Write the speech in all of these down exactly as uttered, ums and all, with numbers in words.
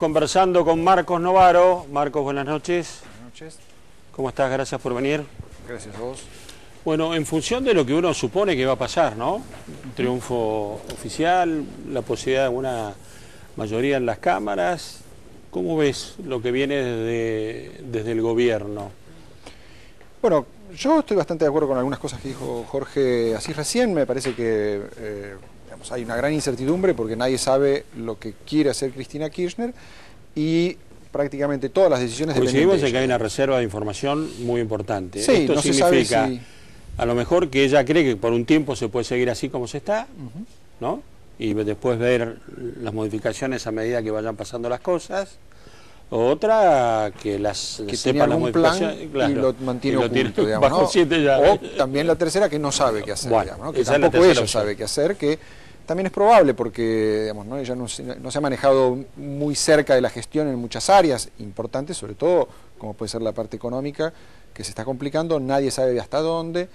Conversando con Marcos Novaro. Marcos, buenas noches. Buenas noches. ¿Cómo estás? Gracias por venir. Gracias a vos. Bueno, en función de lo que uno supone que va a pasar, ¿no? Un triunfo oficial, la posibilidad de una mayoría en las cámaras. ¿Cómo ves lo que viene desde, desde el gobierno? Bueno, yo estoy bastante de acuerdo con algunas cosas que dijo Jorge así recién. Me parece que... Eh, Digamos, hay una gran incertidumbre porque nadie sabe lo que quiere hacer Cristina Kirchner y prácticamente todas las decisiones dependen de ella. Que hay una reserva de información muy importante. Sí, esto no significa, se sabe si... a lo mejor que ella cree que por un tiempo se puede seguir así como se está, uh-huh. ¿no? Y después ver las modificaciones a medida que vayan pasando las cosas. Otra que las que sepa las modificaciones, claro, y lo mantiene y oculto, lo digamos, ¿no? Siete ya. O también la tercera que no sabe qué hacer, bueno, digamos, ¿no? Que tampoco ella opción. sabe qué hacer, que también es probable porque digamos, ¿no? ella no se, no se ha manejado muy cerca de la gestión en muchas áreas importantes, sobre todo como puede ser la parte económica, que se está complicando, nadie sabe hasta dónde,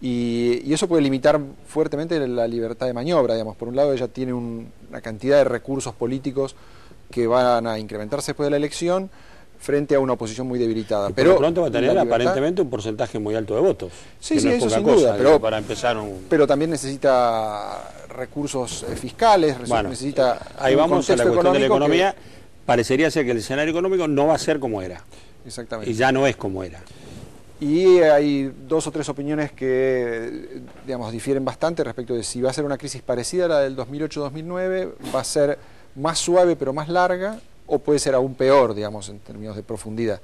y, y eso puede limitar fuertemente la libertad de maniobra, digamos. Por un lado ella tiene un, una cantidad de recursos políticos que van a incrementarse después de la elección frente a una oposición muy debilitada. Pero pronto va a tener aparentemente un porcentaje muy alto de votos. Sí, sí, no es eso sin cosa, duda. Pero, para empezar un... pero también necesita recursos fiscales, bueno, necesita... Ahí vamos a la cuestión de la economía. Que... Parecería ser que el escenario económico no va a ser como era. Exactamente. Y ya no es como era. Y hay dos o tres opiniones que, digamos, difieren bastante respecto de si va a ser una crisis parecida a la del dos mil ocho dos mil nueve, va a ser... más suave pero más larga, o puede ser aún peor, digamos, en términos de profundidad.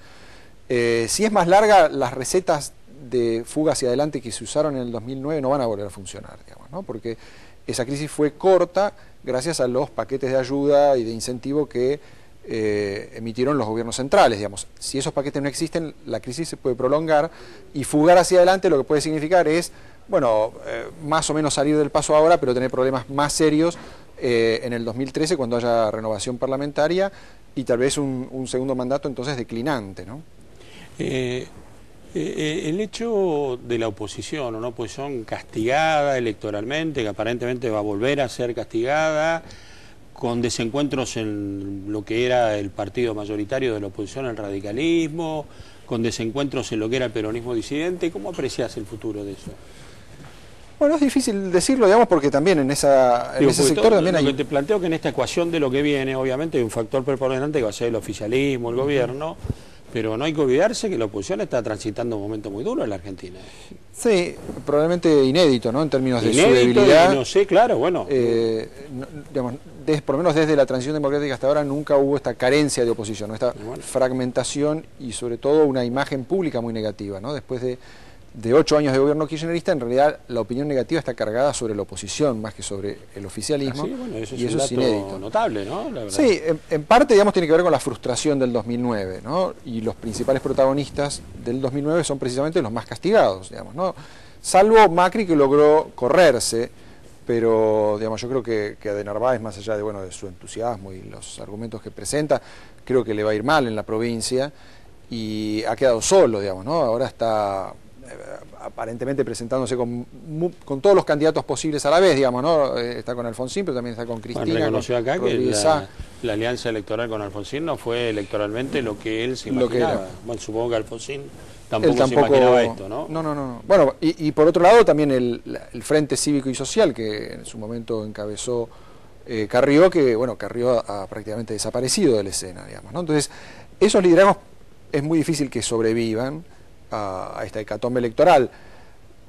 Eh, si es más larga, las recetas de fuga hacia adelante que se usaron en el dos mil nueve no van a volver a funcionar, digamos, ¿no? Porque esa crisis fue corta gracias a los paquetes de ayuda y de incentivo que eh, emitieron los gobiernos centrales, digamos. Si esos paquetes no existen, la crisis se puede prolongar y fugar hacia adelante lo que puede significar es, bueno, eh, más o menos salir del paso ahora, pero tener problemas más serios Eh, en el dos mil trece cuando haya renovación parlamentaria y tal vez un, un segundo mandato entonces declinante, ¿no? Eh, eh, el hecho de la oposición, una oposición castigada electoralmente, que aparentemente va a volver a ser castigada, con desencuentros en lo que era el partido mayoritario de la oposición, el radicalismo, con desencuentros en lo que era el peronismo disidente, ¿cómo apreciás el futuro de eso? Bueno, es difícil decirlo, digamos, porque también en, esa, en Digo, ese sector todo, también lo hay... Lo que te planteo que en esta ecuación de lo que viene, obviamente hay un factor preponderante que va a ser el oficialismo, el gobierno, pero no hay que olvidarse que la oposición está transitando un momento muy duro en la Argentina. Sí, probablemente inédito, ¿no? En términos de inédito, su debilidad. No sé, claro, bueno. Eh, no, digamos, des, por lo menos desde la transición democrática hasta ahora nunca hubo esta carencia de oposición, ¿no? Esta bueno. fragmentación y sobre todo una imagen pública muy negativa, ¿no? Después de... de ocho años de gobierno kirchnerista, en realidad la opinión negativa está cargada sobre la oposición más que sobre el oficialismo. Ah, sí, bueno, eso es y eso un dato es inédito. Notable, ¿no? La verdad. Sí, en, en parte, digamos, tiene que ver con la frustración del dos mil nueve, ¿no? Y los principales protagonistas del dos mil nueve son precisamente los más castigados, digamos, ¿no? Salvo Macri, que logró correrse, pero, digamos, yo creo que, que a De Narváez, más allá de, bueno, de su entusiasmo y los argumentos que presenta, creo que le va a ir mal en la provincia y ha quedado solo, digamos, ¿no? Ahora está... aparentemente presentándose con, con todos los candidatos posibles a la vez, digamos, ¿no? Está con Alfonsín, pero también está con Cristina. Bueno, reconoció acá que la, la alianza electoral con Alfonsín no fue electoralmente lo que él se imaginaba. Lo que bueno, supongo que Alfonsín tampoco, él tampoco se imaginaba esto, ¿no? No, no, no. Bueno, y, y por otro lado también el, el Frente Cívico y Social, que en su momento encabezó eh, Carrió, que, bueno, Carrió ha, ha prácticamente desaparecido de la escena, digamos, ¿no? Entonces, esos liderazgos es muy difícil que sobrevivan a esta hecatombe electoral.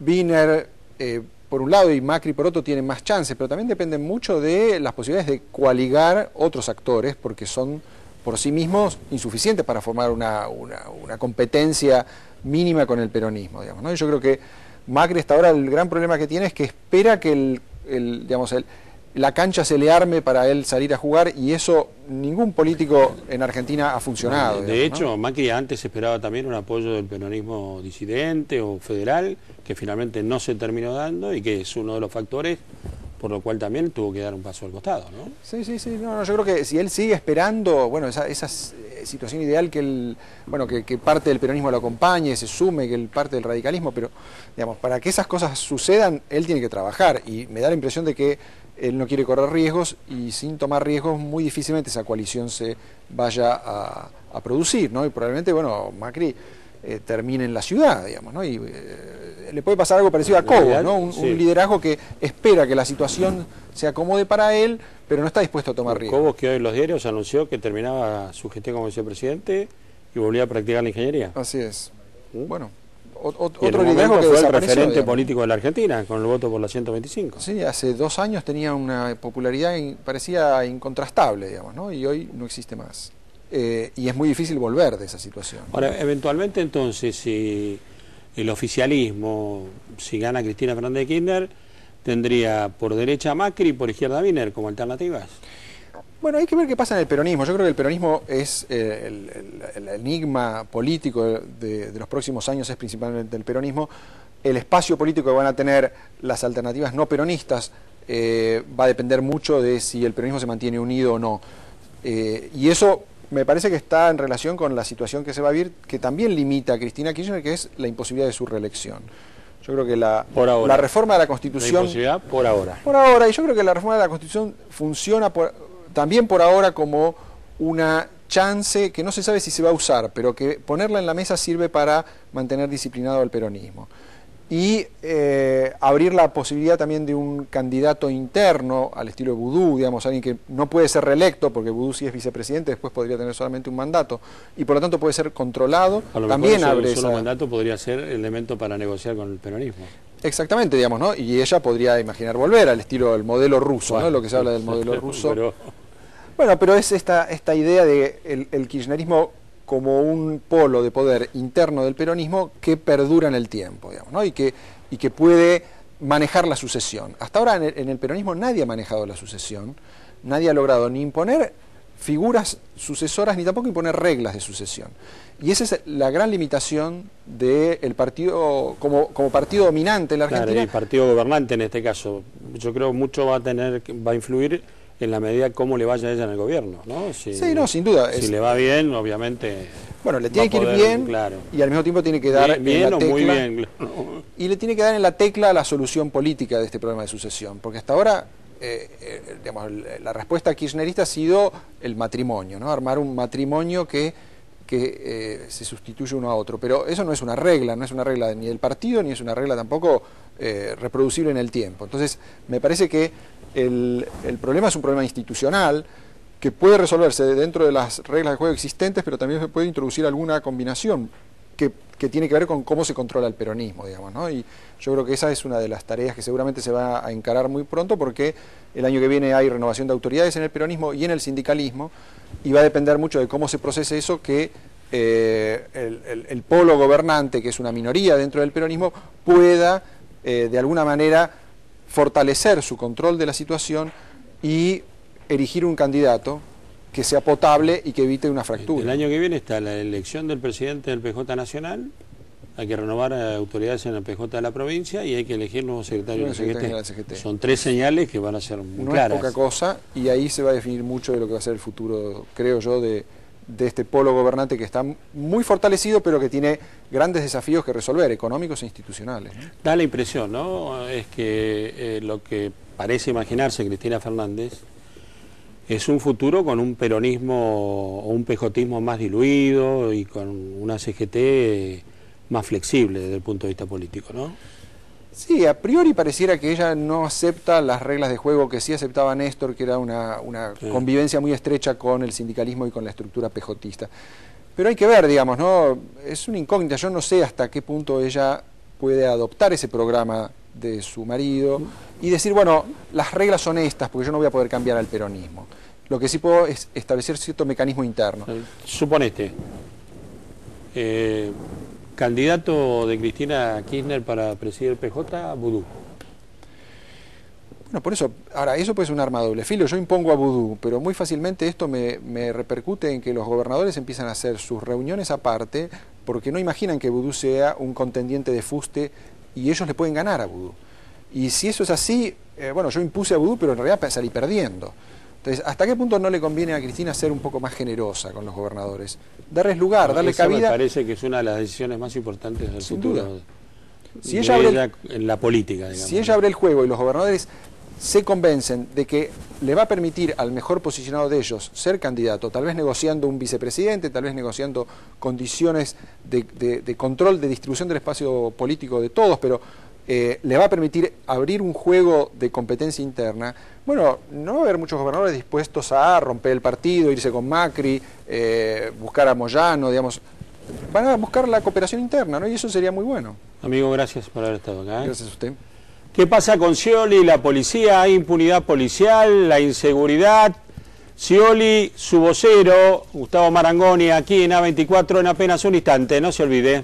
Wiener eh, por un lado y Macri por otro tienen más chances, pero también dependen mucho de las posibilidades de coaligar otros actores, porque son por sí mismos insuficientes para formar una, una, una competencia mínima con el peronismo, digamos, ¿no? Y yo creo que Macri hasta ahora el gran problema que tiene es que espera que el, el, digamos, el, la cancha se le arme para él salir a jugar, y eso ningún político en Argentina ha funcionado. De digamos, hecho, ¿no? Macri antes esperaba también un apoyo del peronismo disidente o federal, que finalmente no se terminó dando y que es uno de los factores por lo cual también tuvo que dar un paso al costado, ¿no? Sí, sí, sí. No, no, yo creo que si él sigue esperando, bueno, esa, esa situación ideal que el, bueno, que, que parte del peronismo lo acompañe, se sume, que el parte del radicalismo, pero digamos, para que esas cosas sucedan, él tiene que trabajar, y me da la impresión de que él no quiere correr riesgos, y sin tomar riesgos muy difícilmente esa coalición se vaya a, a producir, ¿no? Y probablemente, bueno, Macri eh, termine en la ciudad, digamos, ¿no? Y eh, le puede pasar algo parecido a Cobo, ¿no? Un, sí. un liderazgo que espera que la situación se acomode para él, pero no está dispuesto a tomar riesgos. Cobo, que hoy en los diarios anunció que terminaba su gestión como vicepresidente y volvía a practicar la ingeniería. Así es. ¿Sí? Bueno. O, o, y otro liderazgo que fue el referente, digamos, político de la Argentina, con el voto por la ciento veinticinco. Sí, hace dos años tenía una popularidad que parecía incontrastable, digamos, ¿no? Y hoy no existe más. Eh, y es muy difícil volver de esa situación. Ahora, eventualmente entonces, si el oficialismo, si gana Cristina Fernández Kirchner, tendría por derecha a Macri y por izquierda a Wiener como alternativas. Bueno, hay que ver qué pasa en el peronismo. Yo creo que el peronismo es eh, el, el, el enigma político de, de los próximos años, es principalmente el peronismo. El espacio político que van a tener las alternativas no peronistas eh, va a depender mucho de si el peronismo se mantiene unido o no. Eh, y eso me parece que está en relación con la situación que se va a vivir, que también limita a Cristina Kirchner, que es la imposibilidad de su reelección. Yo creo que la, por ahora. la reforma de la Constitución... La por ahora. Por ahora, y yo creo que la reforma de la Constitución funciona... por también por ahora como una chance que no se sabe si se va a usar, pero que ponerla en la mesa sirve para mantener disciplinado al peronismo. Y eh, abrir la posibilidad también de un candidato interno al estilo de Boudou, digamos, alguien que no puede ser reelecto, porque Boudou si es vicepresidente después podría tener solamente un mandato, y por lo tanto puede ser controlado. A lo también mejor ese solo esa... mandato podría ser elemento para negociar con el peronismo. Exactamente, digamos, ¿no? Y ella podría imaginar volver al estilo del modelo ruso, bueno, ¿no? Lo que se habla del modelo ruso. Pero... Bueno, pero es esta, esta idea de el, el kirchnerismo como un polo de poder interno del peronismo que perdura en el tiempo, digamos, ¿no? Y que, y que puede manejar la sucesión. Hasta ahora en el, en el peronismo nadie ha manejado la sucesión, nadie ha logrado ni imponer figuras sucesoras ni tampoco imponer reglas de sucesión. Y esa es la gran limitación del partido, como, como partido dominante en la Argentina. Claro, el partido gobernante en este caso. Yo creo que mucho va a tener, va a influir en la medida cómo le vaya a ella en el gobierno, ¿no? Si, sí, no, sin duda. Si es... le va bien, obviamente... Bueno, le tiene que ir bien, claro, y al mismo tiempo tiene que dar bien, bien en la tecla, muy bien, claro. Y le tiene que dar en la tecla la solución política de este problema de sucesión, porque hasta ahora eh, eh, digamos, la respuesta kirchnerista ha sido el matrimonio, ¿no? Armar un matrimonio que, que eh, se sustituye uno a otro, pero eso no es una regla, no es una regla ni del partido, ni es una regla tampoco eh, reproducible en el tiempo. Entonces, me parece que El, el problema es un problema institucional que puede resolverse dentro de las reglas de juego existentes, pero también se puede introducir alguna combinación que, que tiene que ver con cómo se controla el peronismo, digamos, ¿no? Y yo creo que esa es una de las tareas que seguramente se va a encarar muy pronto, porque el año que viene hay renovación de autoridades en el peronismo y en el sindicalismo, y va a depender mucho de cómo se procese eso, que eh, el, el, el polo gobernante, que es una minoría dentro del peronismo, pueda eh, de alguna manera fortalecer su control de la situación y erigir un candidato que sea potable y que evite una fractura. El año que viene está la elección del presidente del P J Nacional, hay que renovar autoridades en el P J de la provincia y hay que elegir nuevos secretarios de la C G T. Son tres señales que van a ser muy claras. No es poca cosa, y ahí se va a definir mucho de lo que va a ser el futuro, creo yo, de, de este polo gobernante que está muy fortalecido, pero que tiene grandes desafíos que resolver, económicos e institucionales. Da la impresión, ¿no? Es que eh, lo que parece imaginarse Cristina Fernández es un futuro con un peronismo o un pejotismo más diluido y con una C G T más flexible desde el punto de vista político, ¿no? Sí, a priori pareciera que ella no acepta las reglas de juego que sí aceptaba Néstor, que era una, una sí. convivencia muy estrecha con el sindicalismo y con la estructura pejotista. Pero hay que ver, digamos, ¿no? Es una incógnita, yo no sé hasta qué punto ella puede adoptar ese programa de su marido y decir, bueno, las reglas son estas, porque yo no voy a poder cambiar al peronismo. Lo que sí puedo es establecer cierto mecanismo interno. Suponete... Eh... candidato de Cristina Kirchner para presidir el P J, Vudú. Bueno, por eso, ahora, eso puede ser un arma de doble filo. Yo impongo a Vudú, pero muy fácilmente esto me, me repercute en que los gobernadores empiezan a hacer sus reuniones aparte porque no imaginan que Vudú sea un contendiente de fuste y ellos le pueden ganar a Vudú. Y si eso es así, eh, bueno, yo impuse a Vudú, pero en realidad salí perdiendo. Entonces, ¿hasta qué punto no le conviene a Cristina ser un poco más generosa con los gobernadores? Darles lugar, no, darle cabida... Me parece que es una de las decisiones más importantes del Sin futuro. Duda. Si ella abre el... la política, digamos. Si ella abre el juego y los gobernadores se convencen de que le va a permitir al mejor posicionado de ellos ser candidato, tal vez negociando un vicepresidente, tal vez negociando condiciones de, de, de control, de distribución del espacio político de todos, pero eh, le va a permitir abrir un juego de competencia interna. Bueno, no va a haber muchos gobernadores dispuestos a romper el partido, irse con Macri, eh, buscar a Moyano, digamos. Van a buscar la cooperación interna, ¿no? Y eso sería muy bueno. Amigo, gracias por haber estado acá, ¿eh? Gracias a usted. ¿Qué pasa con Scioli y la policía? ¿Hay impunidad policial? ¿La inseguridad? Scioli, su vocero, Gustavo Marangoni, aquí en A veinticuatro en apenas un instante. No se olvide.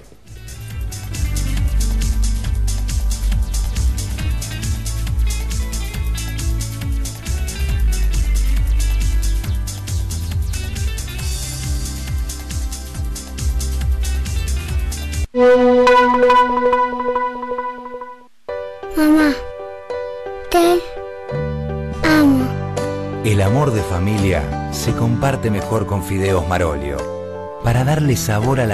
Mamá, te amo. El amor de familia se comparte mejor con Fideos Marolio, para darle sabor a la